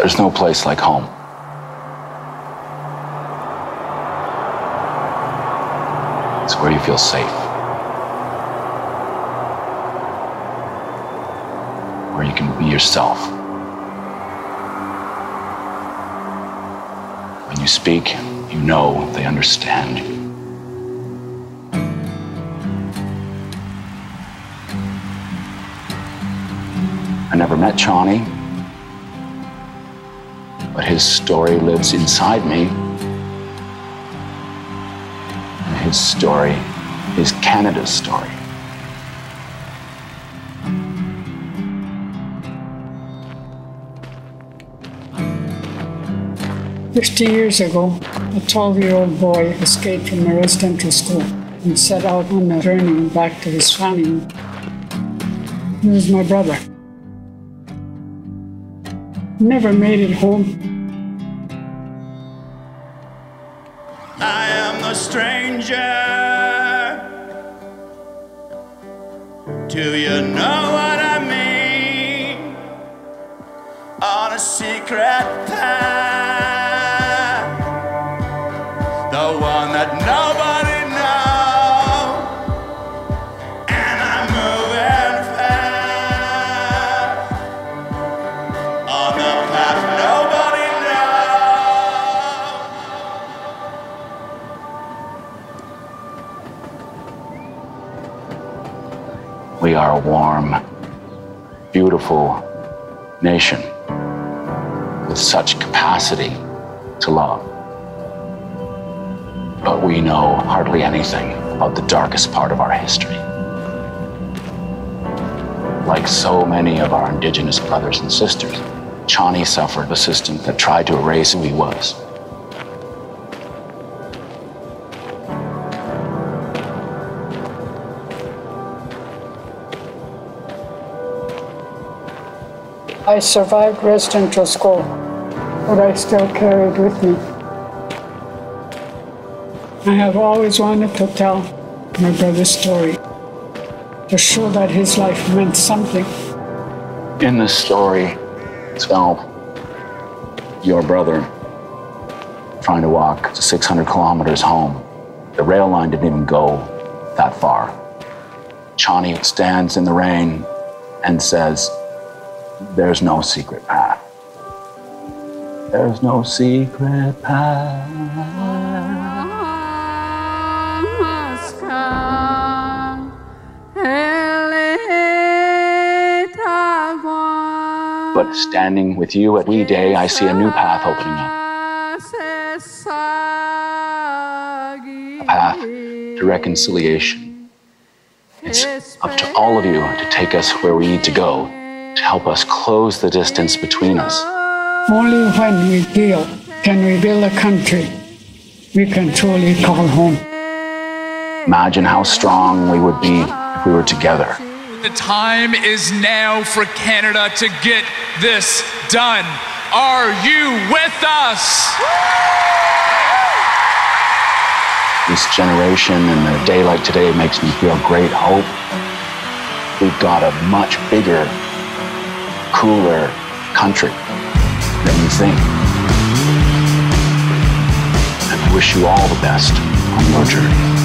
There's no place like home. It's where you feel safe. Where you can be yourself. When you speak, you know they understand you. I never met Chanie, but his story lives inside me. And his story is Canada's story. "50 years ago, a 12-year-old boy escaped from a residential school and set out on a journey back to his family. He was my brother. Never made it home. I am the stranger. Do you know what I mean? On a secret path, the one that nobody knows, and I'm moving fast on the path nobody. We are a warm, beautiful nation with such capacity to love. But we know hardly anything about the darkest part of our history. Like so many of our Indigenous brothers and sisters, Chanie suffered a system that tried to erase who he was. I survived residential school, but I still carried with me. I have always wanted to tell my brother's story, to show that his life meant something. In this story, it's about your brother trying to walk to 600 kilometers home. The rail line didn't even go that far. Chanie stands in the rain and says, "There's no secret path. There's no secret path." But standing with you at We Day, I see a new path opening up. A path to reconciliation. It's up to all of you to take us where we need to go, to help us close the distance between us. Only when we heal can we build a country we can truly call home. Imagine how strong we would be if we were together. The time is now for Canada to get this done. Are you with us? This generation and a day like today makes me feel great hope. We've got a much bigger, cooler country than you think. And I wish you all the best on your journey.